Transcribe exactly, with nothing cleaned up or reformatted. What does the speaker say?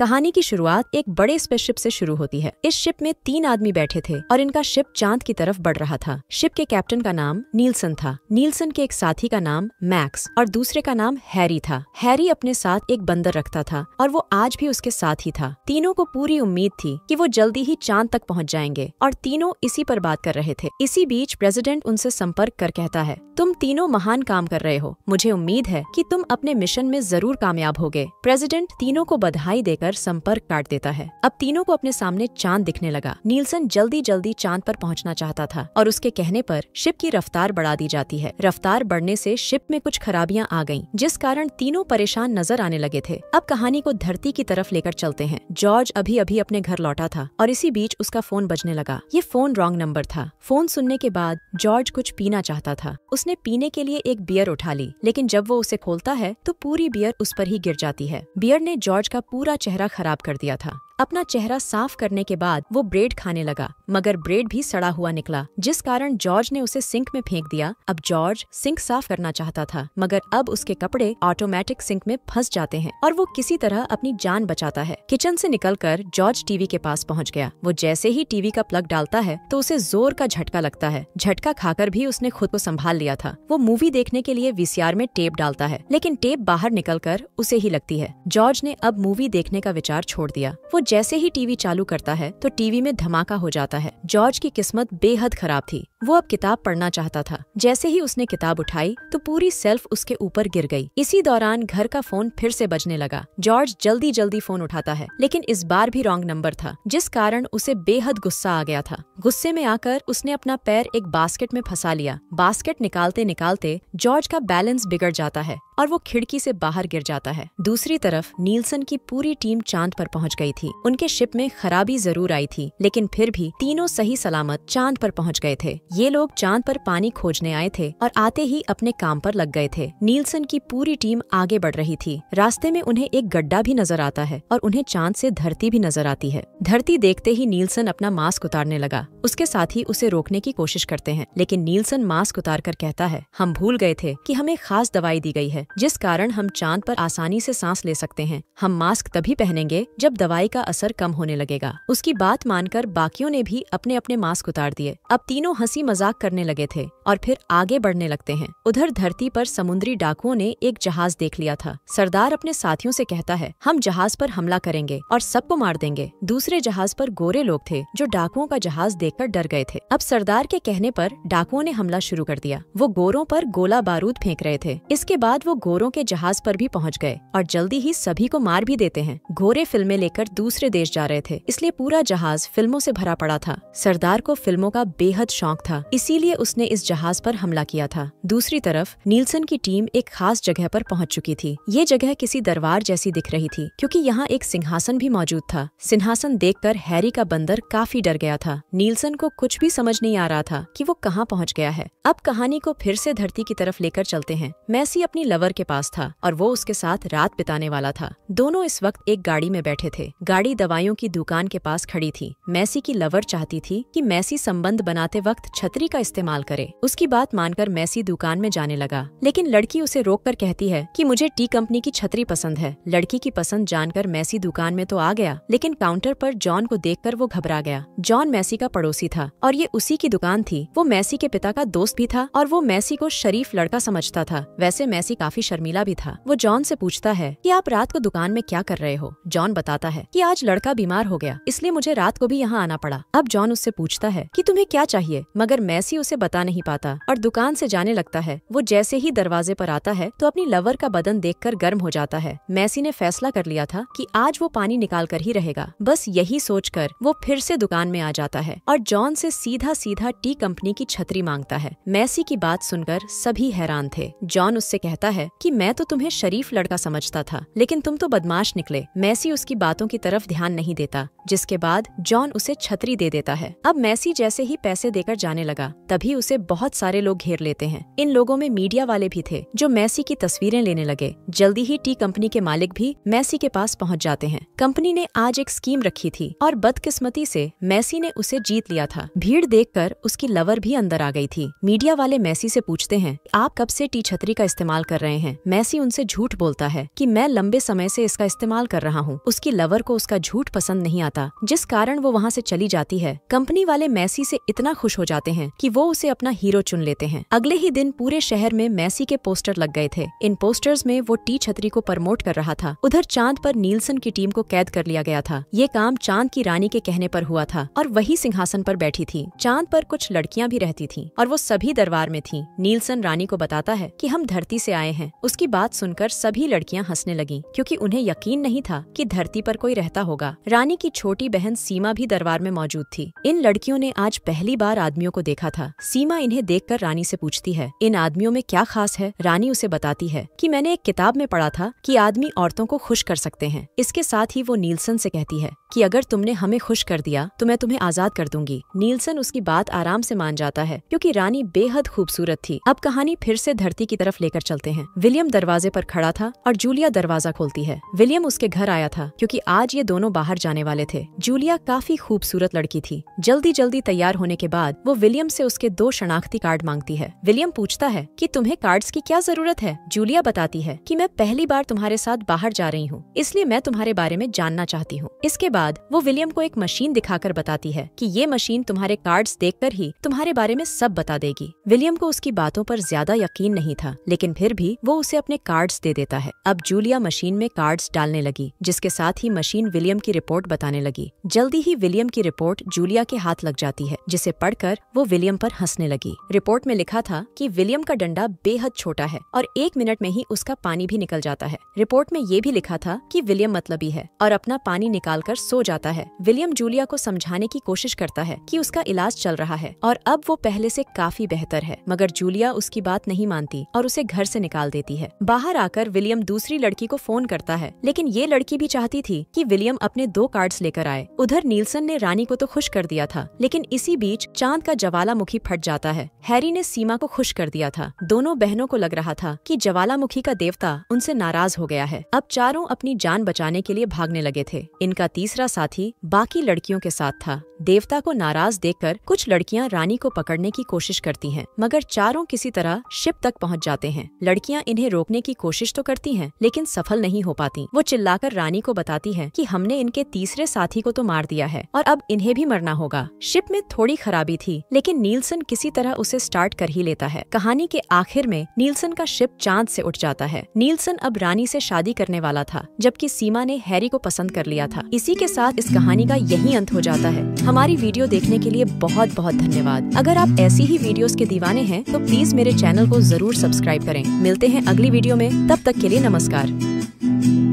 कहानी की शुरुआत एक बड़े स्पेसशिप से शुरू होती है। इस शिप में तीन आदमी बैठे थे और इनका शिप चांद की तरफ बढ़ रहा था। शिप के कैप्टन का नाम नीलसन था। नीलसन के एक साथी का नाम मैक्स और दूसरे का नाम हैरी था। हैरी अपने साथ एक बंदर रखता था और वो आज भी उसके साथ ही था। तीनों को पूरी उम्मीद थी कि वो जल्दी ही चांद तक पहुंच जाएंगे और तीनों इसी पर बात कर रहे थे। इसी बीच प्रेसिडेंट उनसे संपर्क कर कहता है, तुम तीनों महान काम कर रहे हो, मुझे उम्मीद है कि तुम अपने मिशन में जरूर कामयाब होगे। प्रेसिडेंट तीनों को बधाई देकर संपर्क काट देता है। अब तीनों को अपने सामने चांद दिखने लगा। नीलसन जल्दी जल्दी चांद पर पहुंचना चाहता था और उसके कहने पर शिप की रफ्तार बढ़ा दी जाती है। रफ्तार बढ़ने से शिप में कुछ खराबियां आ गईं, जिस कारण तीनों परेशान नजर आने लगे थे। अब कहानी को धरती की तरफ लेकर चलते हैं। जॉर्ज अभी अभी अपने घर लौटा था और इसी बीच उसका फोन बजने लगा। ये फोन रॉन्ग नंबर था। फोन सुनने के बाद जॉर्ज कुछ पीना चाहता था। उसने पीने के लिए एक बियर उठा ली, लेकिन जब वो उसे खोलता है तो पूरी बियर उस पर ही गिर जाती है। बियर ने जॉर्ज का पूरा चेहरा खराब कर दिया था। अपना चेहरा साफ करने के बाद वो ब्रेड खाने लगा, मगर ब्रेड भी सड़ा हुआ निकला, जिस कारण जॉर्ज ने उसे सिंक में फेंक दिया। अब जॉर्ज सिंक साफ करना चाहता था, मगर अब उसके कपड़े ऑटोमेटिक सिंक में फंस जाते हैं और वो किसी तरह अपनी जान बचाता है। किचन से निकलकर जॉर्ज टीवी के पास पहुंच गया। वो जैसे ही टीवी का प्लग डालता है तो उसे जोर का झटका लगता है। झटका खाकर भी उसने खुद को संभाल लिया था। वो मूवी देखने के लिए वीसीआर में टेप डालता है, लेकिन टेप बाहर निकलकर उसे ही लगती है। जॉर्ज ने अब मूवी देखने का विचार छोड़ दिया। वो जैसे ही टीवी चालू करता है तो टीवी में धमाका हो जाता है। जॉर्ज की किस्मत बेहद खराब थी। वो अब किताब पढ़ना चाहता था। जैसे ही उसने किताब उठाई तो पूरी सेल्फ उसके ऊपर गिर गई। इसी दौरान घर का फोन फिर से बजने लगा। जॉर्ज जल्दी जल्दी फोन उठाता है, लेकिन इस बार भी रॉन्ग नंबर था, जिस कारण उसे बेहद गुस्सा आ गया था। गुस्से में आकर उसने अपना पैर एक बास्केट में फंसा लिया। बास्केट निकालते निकालते जॉर्ज का बैलेंस बिगड़ जाता है और वो खिड़की से बाहर गिर जाता है। दूसरी तरफ नीलसन की पूरी टीम चांद पर पहुंच गई थी। उनके शिप में खराबी जरूर आई थी, लेकिन फिर भी तीनों सही सलामत चांद पर पहुंच गए थे। ये लोग चांद पर पानी खोजने आए थे और आते ही अपने काम पर लग गए थे। नीलसन की पूरी टीम आगे बढ़ रही थी। रास्ते में उन्हें एक गड्ढा भी नजर आता है और उन्हें चांद से धरती भी नजर आती है। धरती देखते ही नीलसन अपना मास्क उतारने लगा। उसके साथ ही उसे रोकने की कोशिश करते हैं, लेकिन नीलसन मास्क उतार कर कहता है, हम भूल गए थे कि हमें खास दवाई दी गई है, जिस कारण हम चांद पर आसानी से सांस ले सकते हैं। हम मास्क तभी पहनेंगे जब दवाई का असर कम होने लगेगा। उसकी बात मानकर बाकियों ने भी अपने अपने मास्क उतार दिए। अब तीनों हंसी मजाक करने लगे थे और फिर आगे बढ़ने लगते हैं। उधर धरती पर समुद्री डाकुओं ने एक जहाज देख लिया था। सरदार अपने साथियों से कहता है, हम जहाज पर हमला करेंगे और सबको मार देंगे। दूसरे जहाज पर गोरे लोग थे जो डाकुओं का जहाज देखकर डर गए थे। अब सरदार के कहने पर डाकुओं ने हमला शुरू कर दिया। वो गोरों पर गोला बारूद फेंक रहे थे। इसके बाद वो गोरों के जहाज पर भी पहुंच गए और जल्दी ही सभी को मार भी देते हैं। गोरे फिल्में लेकर दूसरे देश जा रहे थे, इसलिए पूरा जहाज फिल्मों से भरा पड़ा था। सरदार को फिल्मों का बेहद शौक था, इसीलिए उसने इस जहाज पर हमला किया था। दूसरी तरफ नीलसन की टीम एक खास जगह पर पहुंच चुकी थी। ये जगह किसी दरबार जैसी दिख रही थी, क्योंकि यहाँ एक सिंहासन भी मौजूद था। सिंहासन देखकर हैरी का बंदर काफी डर गया था। नीलसन को कुछ भी समझ नहीं आ रहा था कि वो कहाँ पहुँच गया है। अब कहानी को फिर से धरती की तरफ लेकर चलते हैं। मैसी अपनी लवर के पास था और वो उसके साथ रात बिताने वाला था। दोनों इस वक्त एक गाड़ी में बैठे थे। गाड़ी दवाइयों की दुकान के पास खड़ी थी। मैसी की लवर चाहती थी कि मैसी संबंध बनाते वक्त छतरी का इस्तेमाल करे। उसकी बात मानकर मैसी दुकान में जाने लगा, लेकिन लड़की उसे रोककर कहती है कि मुझे टी कंपनी की छतरी पसंद है। लड़की की पसंद जानकर मैसी दुकान में तो आ गया, लेकिन काउंटर पर जॉन को देखकर वो घबरा गया। जॉन मैसी का पड़ोसी था और ये उसी की दुकान थी। वो मैसी के पिता का दोस्त भी था और वो मैसी को शरीफ लड़का समझता था। वैसे मैसी काफी शर्मीला भी था। वो जॉन से पूछता है कि आप रात को दुकान में क्या कर रहे हो। जॉन बताता है कि आज लड़का बीमार हो गया, इसलिए मुझे रात को भी यहाँ आना पड़ा। अब जॉन उससे पूछता है कि तुम्हें क्या चाहिए, मगर मैसी उसे बता नहीं पाता और दुकान से जाने लगता है। वो जैसे ही दरवाजे पर आता है तो अपनी लवर का बदन देखकर गर्म हो जाता है। मैसी ने फैसला कर लिया था कि आज वो पानी निकाल कर ही रहेगा। बस यही सोचकर वो फिर से दुकान में आ जाता है और जॉन से सीधा सीधा टी कंपनी की छतरी मांगता है। मैसी की बात सुनकर सभी हैरान थे। जॉन उससे कहता है कि मैं तो तुम्हें शरीफ लड़का समझता था, लेकिन तुम तो बदमाश निकले। मैसी उसकी बातों की तरफ ध्यान नहीं देता, जिसके बाद जॉन उसे छतरी दे देता है। अब मैसी जैसे ही पैसे देकर जाने जाने लगा। तभी उसे बहुत सारे लोग घेर लेते हैं। इन लोगों में मीडिया वाले भी थे जो मैसी की तस्वीरें लेने लगे। जल्दी ही टी कंपनी के मालिक भी मैसी के पास पहुंच जाते हैं। कंपनी ने आज एक स्कीम रखी थी और बदकिस्मती से मैसी ने उसे जीत लिया था। भीड़ देखकर उसकी लवर भी अंदर आ गई थी। मीडिया वाले मैसी से पूछते हैं, आप कब से टी छतरी का इस्तेमाल कर रहे हैं? मैसी उनसे झूठ बोलता है कि मैं लंबे समय से इसका इस्तेमाल कर रहा हूँ। उसकी लवर को उसका झूठ पसंद नहीं आता, जिस कारण वो वहाँ से चली जाती है। कंपनी वाले मैसी से इतना खुश हो जाते हैं कि वो उसे अपना हीरो चुन लेते हैं। अगले ही दिन पूरे शहर में मैसी के पोस्टर लग गए थे। इन पोस्टर्स में वो टी छतरी को प्रमोट कर रहा था। उधर चांद पर नीलसन की टीम को कैद कर लिया गया था। ये काम चांद की रानी के कहने पर हुआ था और वही सिंहासन पर बैठी थी। चांद पर कुछ लड़कियां भी रहती थीं और वो सभी दरबार में थीं। नीलसन रानी को बताता है कि हम धरती से आए हैं। उसकी बात सुनकर सभी लड़कियां हंसने लगीं क्योंकि उन्हें यकीन नहीं था कि धरती पर कोई रहता होगा। रानी की छोटी बहन सीमा भी दरबार में मौजूद थी। इन लड़कियों ने आज पहली बार आदमियों को देखा था। सीमा इन्हें देखकर रानी से पूछती है, इन आदमियों में क्या खास है? रानी उसे बताती है कि मैंने एक किताब में पढ़ा था कि आदमी औरतों को खुश कर सकते हैं। इसके साथ ही वो नीलसन से कहती है कि अगर तुमने हमें खुश कर दिया तो मैं तुम्हें आजाद कर दूंगी। नीलसन उसकी बात आराम से मान जाता है क्योंकि रानी बेहद खूबसूरत थी। अब कहानी फिर से धरती की तरफ लेकर चलते हैं। विलियम दरवाजे पर खड़ा था और जूलिया दरवाजा खोलती है। विलियम उसके घर आया था क्योंकि आज ये दोनों बाहर जाने वाले थे। जूलिया काफी खूबसूरत लड़की थी। जल्दी जल्दी तैयार होने के बाद वो विलियम से उसके दो शनाख्ती कार्ड मांगती है। विलियम पूछता है कि तुम्हें कार्ड्स की क्या जरूरत है? जूलिया बताती है कि मैं पहली बार तुम्हारे साथ बाहर जा रही हूँ, इसलिए मैं तुम्हारे बारे में जानना चाहती हूँ। इसके बाद वो विलियम को एक मशीन दिखाकर बताती है कि ये मशीन तुम्हारे कार्ड्स देखकर ही तुम्हारे बारे में सब बता देगी। विलियम को उसकी बातों पर ज्यादा यकीन नहीं था, लेकिन फिर भी वो उसे अपने कार्ड्स दे देता है। अब जूलिया मशीन में कार्ड्स डालने लगी, जिसके साथ ही मशीन विलियम की रिपोर्ट बताने लगी। जल्दी ही विलियम की रिपोर्ट जूलिया के हाथ लग जाती है, जिसे पढ़कर वो विलियम पर हंसने लगी। रिपोर्ट में लिखा था कि विलियम का डंडा बेहद छोटा है और एक मिनट में ही उसका पानी भी निकल जाता है। रिपोर्ट में ये भी लिखा था कि विलियम मतलबी है और अपना पानी निकाल कर सो जाता है। विलियम जूलिया को समझाने की कोशिश करता है कि उसका इलाज चल रहा है और अब वो पहले से काफी बेहतर है, मगर जूलिया उसकी बात नहीं मानती और उसे घर से निकाल देती है। बाहर आकर विलियम दूसरी लड़की को फोन करता है, लेकिन ये लड़की भी चाहती थी कि विलियम अपने दो कार्ड्स लेकर आए। उधर नीलसन ने रानी को तो खुश कर दिया था, लेकिन इसी बीच चांद का ज्वालामुखी फट जाता है। हैरी ने सीमा को खुश कर दिया था। दोनों बहनों को लग रहा था कि ज्वालामुखी का देवता उनसे नाराज हो गया है। अब चारों अपनी जान बचाने के लिए भागने लगे थे। इनका तीसरा साथी बाकी लड़कियों के साथ था। देवता को नाराज देखकर कुछ लड़कियां रानी को पकड़ने की कोशिश करती हैं, मगर चारों किसी तरह शिप तक पहुंच जाते हैं। लड़कियां इन्हें रोकने की कोशिश तो करती हैं, लेकिन सफल नहीं हो पाती। वो चिल्लाकर रानी को बताती हैं कि हमने इनके तीसरे साथी को तो मार दिया है और अब इन्हें भी मरना होगा। शिप में थोड़ी खराबी थी, लेकिन नीलसन किसी तरह उसे स्टार्ट कर ही लेता है। कहानी के आखिर में नीलसन का शिप चांद से उठ जाता है। नीलसन अब रानी से शादी करने वाला था, जबकि सीमा ने हैरी को पसंद कर लिया था। इसी के साथ इस कहानी का यही अंत हो जाता है। हमारी वीडियो देखने के लिए बहुत बहुत धन्यवाद। अगर आप ऐसी ही वीडियोस के दीवाने हैं तो प्लीज मेरे चैनल को जरूर सब्सक्राइब करें। मिलते हैं अगली वीडियो में, तब तक के लिए नमस्कार।